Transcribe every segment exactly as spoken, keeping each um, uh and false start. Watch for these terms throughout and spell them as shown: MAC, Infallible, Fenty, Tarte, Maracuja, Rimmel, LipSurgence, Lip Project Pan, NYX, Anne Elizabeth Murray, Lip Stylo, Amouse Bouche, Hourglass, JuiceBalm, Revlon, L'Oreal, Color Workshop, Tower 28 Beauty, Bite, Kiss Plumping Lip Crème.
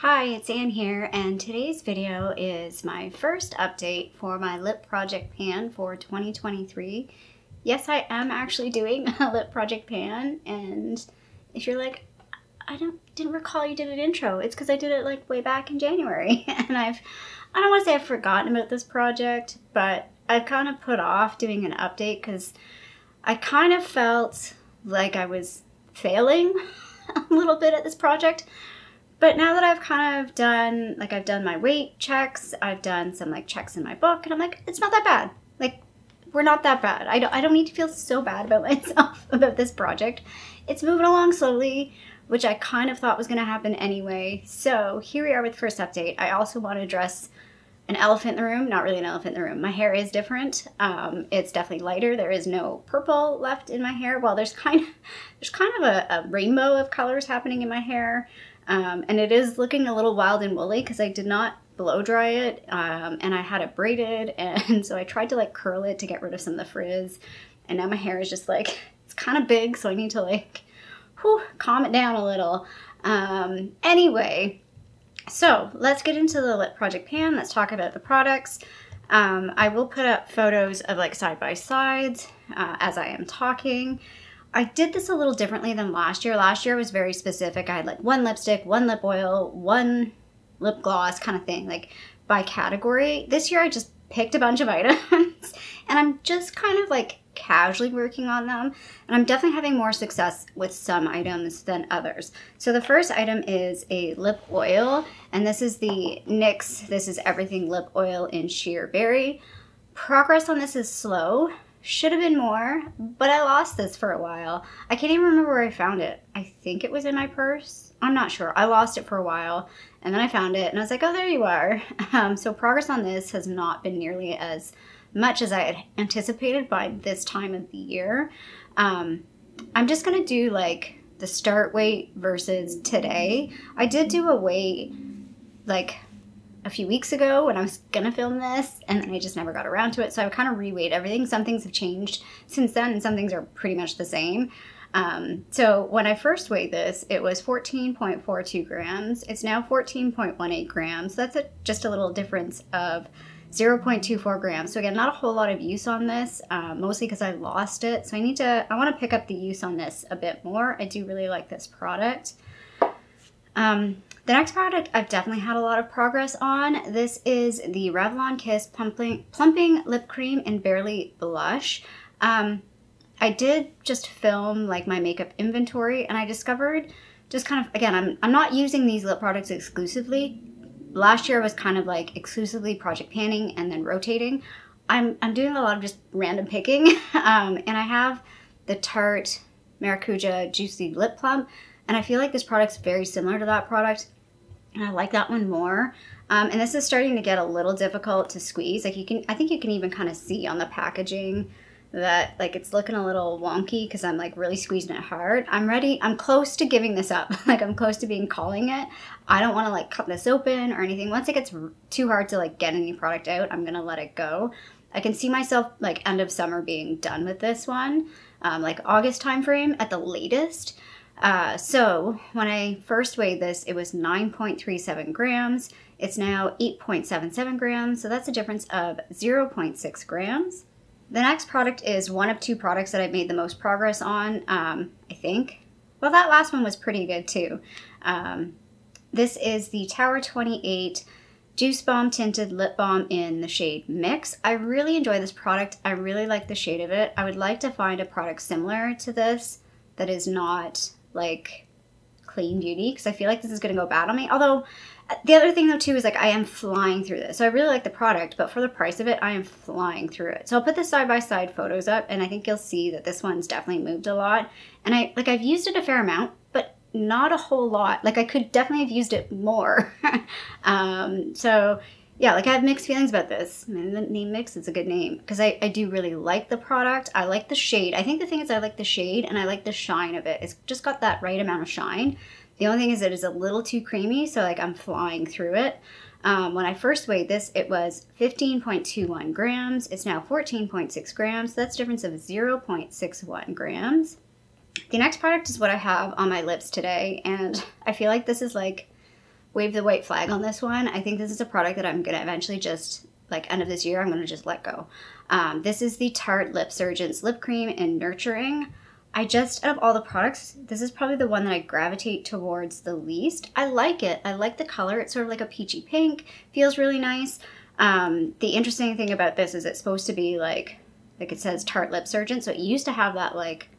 Hi, it's Ann here, and today's video is my first update for my lip project pan for twenty twenty-three. Yes, I am actually doing a lip project pan, and if you're like, I don't didn't recall you did an intro, it's because I did it like way back in January, and I've, I don't want to say I've forgotten about this project, but I kind of put off doing an update because I kind of felt like I was failing a little bit at this project. But now that I've kind of done, like I've done my weight checks, I've done some like checks in my book, and I'm like, it's not that bad. Like, we're not that bad. I don't, I don't need to feel so bad about myself about this project. It's moving along slowly, which I kind of thought was going to happen anyway. So here we are with the first update. I also want to address an elephant in the room, not really an elephant in the room. My hair is different. Um, it's definitely lighter. There is no purple left in my hair. Well, there's kind of, there's kind of a, a rainbow of colors happening in my hair. Um, and it is looking a little wild and woolly because I did not blow dry it, um, and I had it braided, and so I tried to like curl it to get rid of some of the frizz, and now my hair is just like, it's kind of big, so I need to like, whew, calm it down a little. Um, anyway, so let's get into the lip project pan. Let's talk about the products. Um, I will put up photos of like side-by-sides uh, as I am talking. I did this a little differently than last year. Last year was very specific. I had like one lipstick, one lip oil, one lip gloss kind of thing, like by category. This year I just picked a bunch of items and I'm just kind of like casually working on them. And I'm definitely having more success with some items than others. So the first item is a lip oil, and this is the N Y X, This Is Everything Lip Oil in Sheer Berry. Progress on this is slow. Should have been more, but I lost this for a while. I can't even remember where I found it. I think it was in my purse. I'm not sure. I lost it for a while, and then I found it, and I was like, oh, there you are. Um, so progress on this has not been nearly as much as I had anticipated by this time of the year. Um, I'm just going to do, like, the start weight versus today. I did do a weight, like, a few weeks ago when I was gonna film this, and then I just never got around to it, so I kind of reweighed everything. Some things have changed since then, and some things are pretty much the same. Um, so when I first weighed this, it was fourteen point four two grams. It's now fourteen point one eight grams. That's a, just a little difference of zero point two four grams. So again, not a whole lot of use on this, uh, mostly because I lost it. So I need to, I want to pick up the use on this a bit more. I do really like this product. Um, The next product I've definitely had a lot of progress on. This is the Revlon Kiss Plumping, Plumping Lip Cream and Barely Blush. Um, I did just film like my makeup inventory, and I discovered just kind of, again, I'm, I'm not using these lip products exclusively. Last year was kind of like exclusively project panning and then rotating. I'm, I'm doing a lot of just random picking. um, and I have the Tarte Maracuja Juicy Lip Plump, and I feel like this product's very similar to that product. And I like that one more. Um, and this is starting to get a little difficult to squeeze. Like you can, I think you can even kind of see on the packaging that like it's looking a little wonky because I'm like really squeezing it hard. I'm ready. I'm close to giving this up. Like I'm close to being calling it. I don't want to like cut this open or anything. Once it gets too hard to like get any product out, I'm going to let it go. I can see myself like end of summer being done with this one, um, like August timeframe at the latest. Uh, so when I first weighed this, it was nine point three seven grams. It's now eight point seven seven grams. So that's a difference of zero point six grams. The next product is one of two products that I've made the most progress on, um, I think. Well, that last one was pretty good too. Um, this is the Tower twenty-eight JuiceBalm Tinted Lip Balm in the shade Mix. I really enjoy this product. I really like the shade of it. I would like to find a product similar to this that is not like clean beauty, because I feel like this is going to go bad on me. Although the other thing though too is like I am flying through this. So I really like the product, but for the price of it, I am flying through it. So I'll put the side-by-side photos up, and I think you'll see that this one's definitely moved a lot. And I like I've used it a fair amount, but not a whole lot. Like I could definitely have used it more. um, so yeah, like I have mixed feelings about this. I mean, the name Mix is a good name because I, I do really like the product. I like the shade. I think the thing is I like the shade and I like the shine of it. It's just got that right amount of shine. The only thing is it is a little too creamy, so like I'm flying through it. Um, when I first weighed this, it was fifteen point two one grams. It's now fourteen point six grams. So that's a difference of zero point six one grams. The next product is what I have on my lips today, and I feel like this is like wave the white flag on this one. I think this is a product that I'm going to eventually just, like end of this year, I'm going to just let go. Um, this is the Tarte LipSurgence Lip Cream in Nurturing. I just, out of all the products, this is probably the one that I gravitate towards the least. I like it. I like the color. It's sort of like a peachy pink. Feels really nice. Um, the interesting thing about this is it's supposed to be like, like it says Tarte LipSurgence, so it used to have that like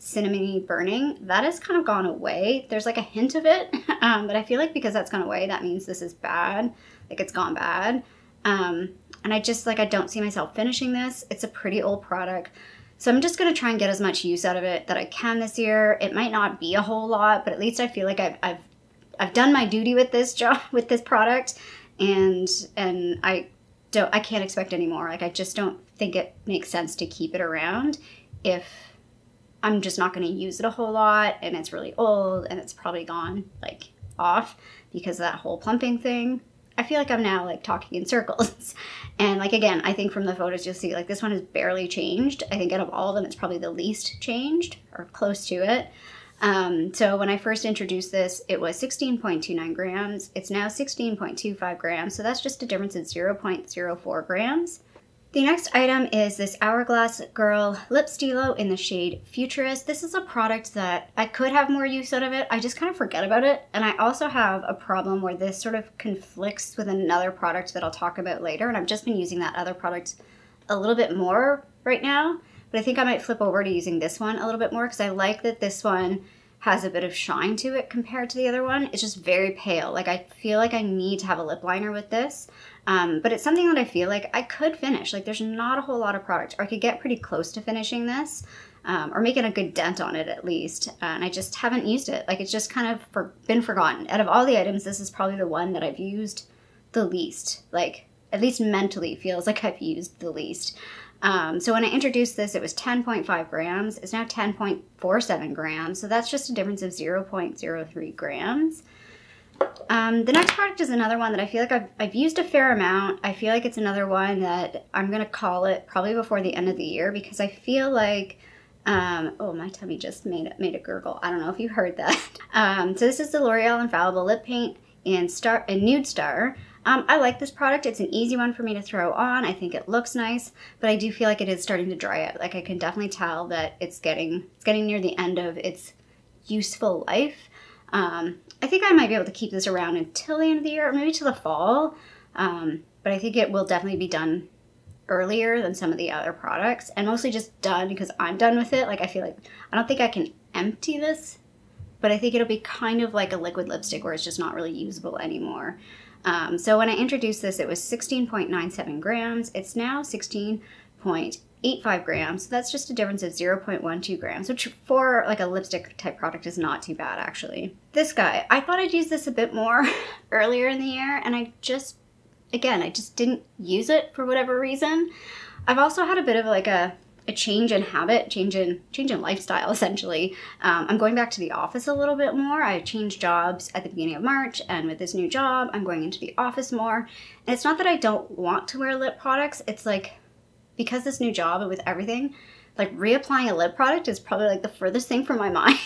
cinnamony burning. That has kind of gone away. There's like a hint of it, um, but I feel like because that's gone away, that means this is bad. Like it's gone bad. Um, and I just like, I don't see myself finishing this. It's a pretty old product. So I'm just going to try and get as much use out of it that I can this year. It might not be a whole lot, but at least I feel like I've, I've, I've done my duty with this job, with this product, and, and I don't, I can't expect any more. Like, I just don't think it makes sense to keep it around if I'm just not going to use it a whole lot, and it's really old, and it's probably gone like off because of that whole plumping thing. I feel like I'm now like talking in circles. And like, again, I think from the photos you'll see like this one has barely changed. I think out of all of them, it's probably the least changed or close to it. Um, so when I first introduced this, it was sixteen point two nine grams. It's now sixteen point two five grams. So that's just a difference in zero point zero four grams. The next item is this Hourglass Girl Lip Stilo in the shade Futurist. This is a product that I could have more use out of it. I just kind of forget about it. And I also have a problem where this sort of conflicts with another product that I'll talk about later. And I've just been using that other product a little bit more right now. But I think I might flip over to using this one a little bit more because I like that this one has a bit of shine to it compared to the other one. It's just very pale. Like I feel like I need to have a lip liner with this. Um, but it's something that I feel like I could finish. Like there's not a whole lot of product, or I could get pretty close to finishing this, um, or making a good dent on it at least. Uh, and I just haven't used it. Like it's just kind of for, been forgotten. Out of all the items, this is probably the one that I've used the least. Like at least mentally feels like I've used the least. Um, so when I introduced this, it was ten point five grams. It's now ten point four seven grams. So that's just a difference of zero point zero three grams. Um, the next product is another one that I feel like I've, I've used a fair amount. I feel like it's another one that I'm going to call it probably before the end of the year because I feel like, um, oh, my tummy just made, made a gurgle. I don't know if you heard that. Um, so this is the L'Oreal Infallible Lip Paint in, Star, in Nude Star. Um, I like this product. It's an easy one for me to throw on. I think it looks nice, but I do feel like it is starting to dry out. Like I can definitely tell that it's getting it's getting near the end of its useful life. Um, I think I might be able to keep this around until the end of the year, or maybe till the fall. Um, but I think it will definitely be done earlier than some of the other products, and mostly just done because I'm done with it. Like I feel like I don't think I can empty this, but I think it'll be kind of like a liquid lipstick where it's just not really usable anymore. Um, so when I introduced this, it was sixteen point nine seven grams. It's now sixteen point eight five grams. So that's just a difference of zero point one two grams, which for like a lipstick type product is not too bad actually. This guy, I thought I'd use this a bit more earlier in the year, and I just, again, I just didn't use it for whatever reason. I've also had a bit of like a, a change in habit, change in, change in lifestyle essentially. Um, I'm going back to the office a little bit more. I changed jobs at the beginning of March, and with this new job, I'm going into the office more. And it's not that I don't want to wear lip products. It's like, because this new job and with everything, like reapplying a lip product is probably like the furthest thing from my mind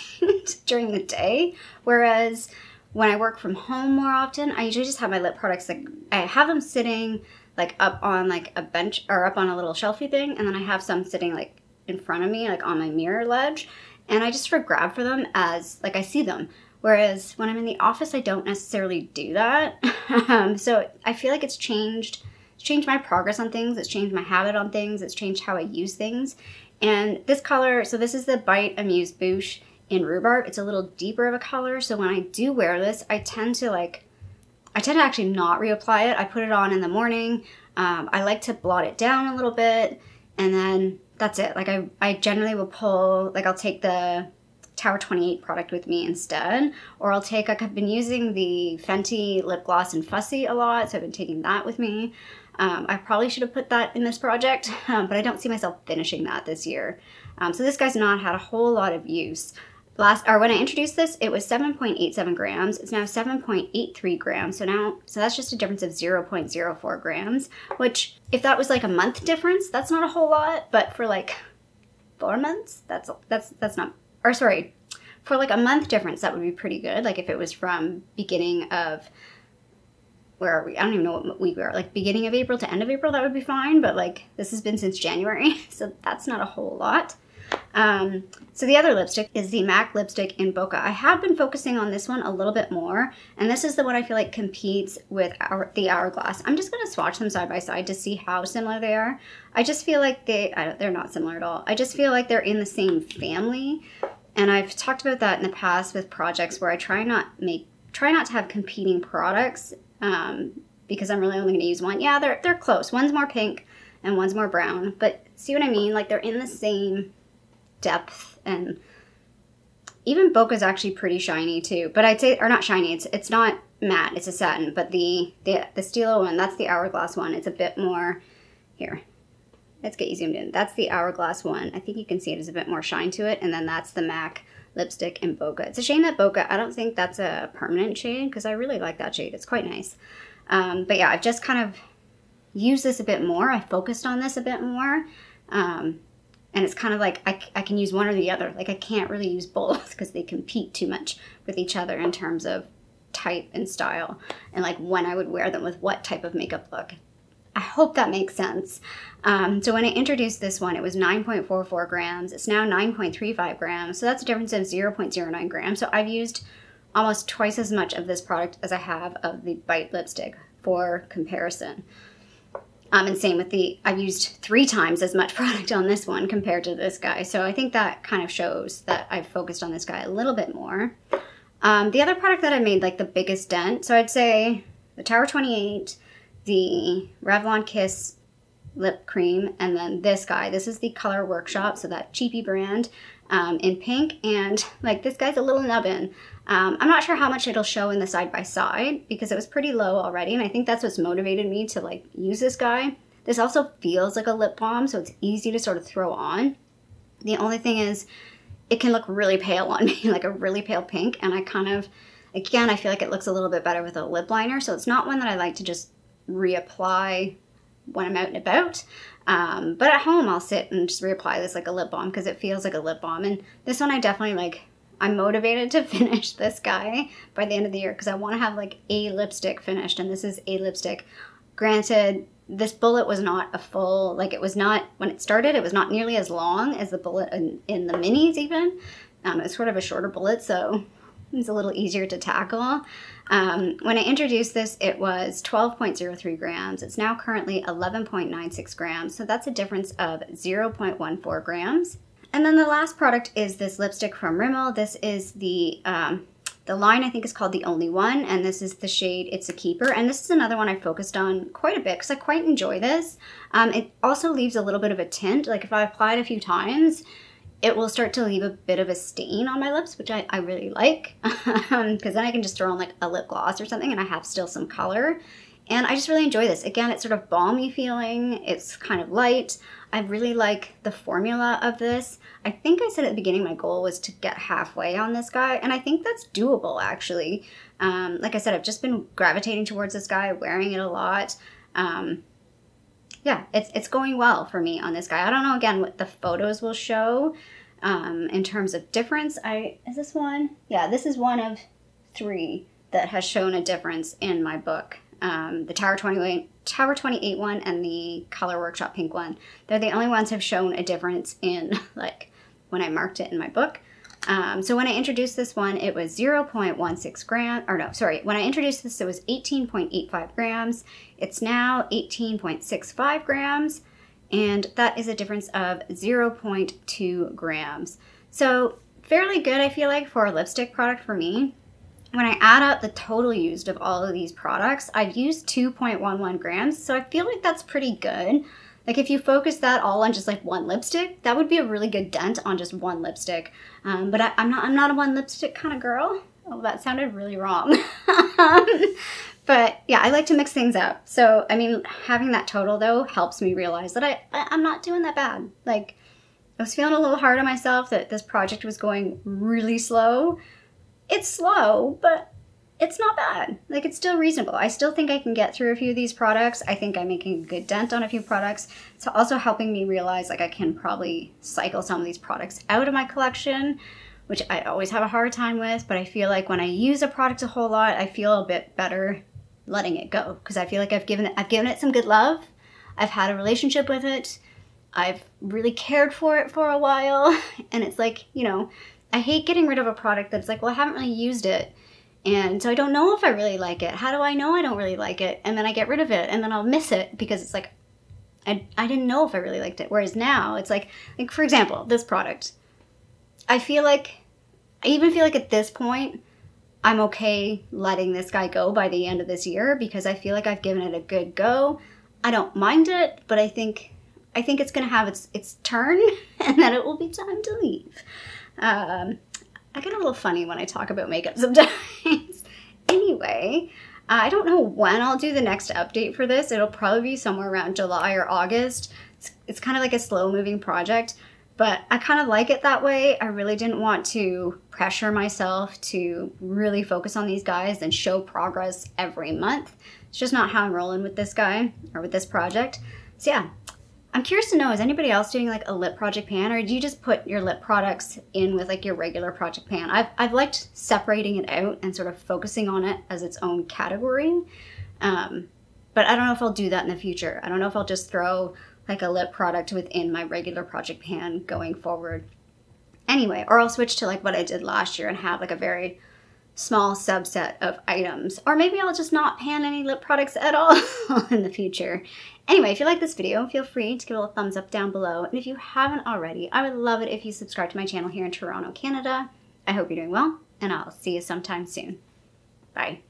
during the day. Whereas when I work from home more often, I usually just have my lip products, like I have them sitting like up on like a bench or up on a little shelfy thing, and then I have some sitting like in front of me, like on my mirror ledge, and I just grab for them as like I see them. Whereas when I'm in the office, I don't necessarily do that. um, so I feel like it's changed, it's changed my progress on things, it's changed my habit on things, it's changed how I use things. And this color, so this is the Bite Amouse Bouche in Rhubarb. It's a little deeper of a color, so when I do wear this, I tend to like I tend to actually not reapply it. I put it on in the morning. Um, I like to blot it down a little bit, and then that's it. Like I, I generally will pull, like I'll take the Tower twenty-eight product with me instead, or I'll take, like I've been using the Fenty lip gloss in Fussy a lot, so I've been taking that with me. Um, I probably should have put that in this project, um, but I don't see myself finishing that this year. Um, so this guy's not had a whole lot of use. Last, or when I introduced this, it was seven point eight seven grams. It's now seven point eight three grams. So now, so that's just a difference of zero point zero four grams, which if that was like a month difference, that's not a whole lot, but for like four months, that's, that's, that's not, or sorry, for like a month difference, that would be pretty good. Like if it was from beginning of where are we? I don't even know what week we are. Like beginning of April to end of April, that would be fine. But like this has been since January, so that's not a whole lot. Um, so the other lipstick is the MAC lipstick in Boca. I have been focusing on this one a little bit more, and this is the one I feel like competes with our, the Hourglass. I'm just going to swatch them side by side to see how similar they are. I just feel like they, I don't, they're not similar at all. I just feel like they're in the same family, and I've talked about that in the past with projects where I try not make, try not to have competing products, um, because I'm really only going to use one. Yeah, they're, they're close. One's more pink and one's more brown, but see what I mean? Like they're in the same depth, and even Boca's actually pretty shiny too, but I'd say, or not shiny, it's it's not matte, it's a satin, but the the, the Stilo one, that's the Hourglass one. It's a bit more, here, let's get you zoomed in. That's the Hourglass one. I think you can see it has a bit more shine to it, and then that's the MAC lipstick in Boca. It's a shame that Boca, I don't think that's a permanent shade, because I really like that shade, it's quite nice. Um, but yeah, I've just kind of used this a bit more, I focused on this a bit more, um, and it's kind of like I, I can use one or the other. Like I can't really use both because they compete too much with each other in terms of type and style and like when I would wear them with what type of makeup look. I hope that makes sense. Um, so when I introduced this one, it was nine point four four grams. It's now nine point three five grams. So that's a difference of zero point zero nine grams. So I've used almost twice as much of this product as I have of the Bite lipstick for comparison. Um, and same with the, I've used three times as much product on this one compared to this guy. So I think that kind of shows that I've focused on this guy a little bit more. Um, the other product that I made like the biggest dent, so I'd say the Tower twenty-eight, the Revlon Kiss lip cream, and then this guy. This is the Color Workshop, so that cheapy brand um, in pink. And like this guy's a little nubbin. Um, I'm not sure how much it'll show in the side by side because it was pretty low already, and I think that's what's motivated me to like use this guy. This also feels like a lip balm, so it's easy to sort of throw on. The only thing is it can look really pale on me, like a really pale pink, and I kind of, again, I feel like it looks a little bit better with a lip liner, so it's not one that I like to just reapply when I'm out and about. Um, but at home I'll sit and just reapply this like a lip balm because it feels like a lip balm, and this one I definitely like. I'm motivated to finish this guy by the end of the year because I want to have like a lipstick finished, and this is a lipstick. Granted, this bullet was not a full, like it was not, when it started, it was not nearly as long as the bullet in, in the minis even. Um, it was sort of a shorter bullet, so it's a little easier to tackle. Um, when I introduced this, it was twelve point zero three grams. It's now currently eleven point nine six grams, so that's a difference of zero point one four grams. And then the last product is this lipstick from Rimmel. This is the, um, the line I think is called The Only One, and this is the shade It's a Keeper. And this is another one I focused on quite a bit because I quite enjoy this. Um, it also leaves a little bit of a tint. Like if I apply it a few times, it will start to leave a bit of a stain on my lips, which I, I really like because um, then I can just throw on like a lip gloss or something and I have still some color. And I just really enjoy this. Again, it's sort of balmy feeling. It's kind of light. I really like the formula of this. I think I said at the beginning my goal was to get halfway on this guy, and I think that's doable actually. Um, like I said, I've just been gravitating towards this guy, wearing it a lot. Um, yeah, it's, it's going well for me on this guy. I don't know, again, what the photos will show um, in terms of difference. I, is this one? Yeah, this is one of three that has shown a difference in my book. Um, the Tower twenty-eight, Tower twenty-eight one and the Color Workshop pink one. They're the only ones have shown a difference in like when I marked it in my book. Um, so when I introduced this one, it was zero point one six grams, or no, sorry. When I introduced this, it was eighteen point eight five grams. It's now eighteen point six five grams, and that is a difference of zero point two grams. So fairly good, I feel like, for a lipstick product for me. When I add up the total used of all of these products, I've used two point one one grams, so I feel like that's pretty good. Like if you focus that all on just like one lipstick, that would be a really good dent on just one lipstick. Um, but I, I'm not I'm not a one lipstick kind of girl. Oh, that sounded really wrong. But yeah, I like to mix things up. So I mean, having that total though helps me realize that I, I I'm not doing that bad. Like I was feeling a little hard on myself that this project was going really slow. It's slow, but it's not bad. Like it's still reasonable. I still think I can get through a few of these products. I think I'm making a good dent on a few products. It's also helping me realize like I can probably cycle some of these products out of my collection, which I always have a hard time with, but I feel like when I use a product a whole lot, I feel a bit better letting it go, because I feel like I've given it, I've given it some good love. I've had a relationship with it. I've really cared for it for a while. And it's like, you know, I hate getting rid of a product that's like, well, I haven't really used it. And so I don't know if I really like it. How do I know I don't really like it? And then I get rid of it and then I'll miss it because it's like, I, I didn't know if I really liked it. Whereas now it's like, like, for example, this product, I feel like, I even feel like at this point, I'm okay letting this guy go by the end of this year because I feel like I've given it a good go. I don't mind it, but I think I think it's gonna have its its turn and then it will be time to leave. Um, I get a little funny when I talk about makeup sometimes. Anyway, uh, I don't know when I'll do the next update for this. It'll probably be somewhere around July or August. It's, it's kind of like a slow moving project, but I kind of like it that way. I really didn't want to pressure myself to really focus on these guys and show progress every month. It's just not how I'm rolling with this guy or with this project. So yeah, I'm curious to know, is anybody else doing like a lip project pan, or do you just put your lip products in with like your regular project pan? I've, I've liked separating it out and sort of focusing on it as its own category. Um, but I don't know if I'll do that in the future. I don't know if I'll just throw like a lip product within my regular project pan going forward. Anyway, or I'll switch to like what I did last year and have like a very small subset of items, or maybe I'll just not pan any lip products at all in the future. Anyway, if you like this video, feel free to give it a thumbs up down below, and if you haven't already, I would love it if you subscribe to my channel here in Toronto, Canada. I hope you're doing well, and I'll see you sometime soon. Bye.